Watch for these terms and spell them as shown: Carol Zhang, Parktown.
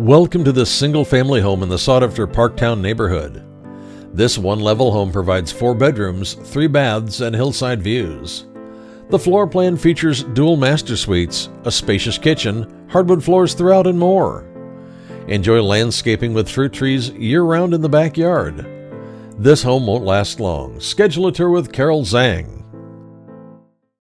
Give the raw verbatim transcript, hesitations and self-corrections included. Welcome to this single-family home in the sought-after Parktown neighborhood. This one-level home provides four bedrooms, three baths, and hillside views. The floor plan features dual master suites, a spacious kitchen, hardwood floors throughout, and more. Enjoy landscaping with fruit trees year-round in the backyard. This home won't last long. Schedule a tour with Carol Zhang.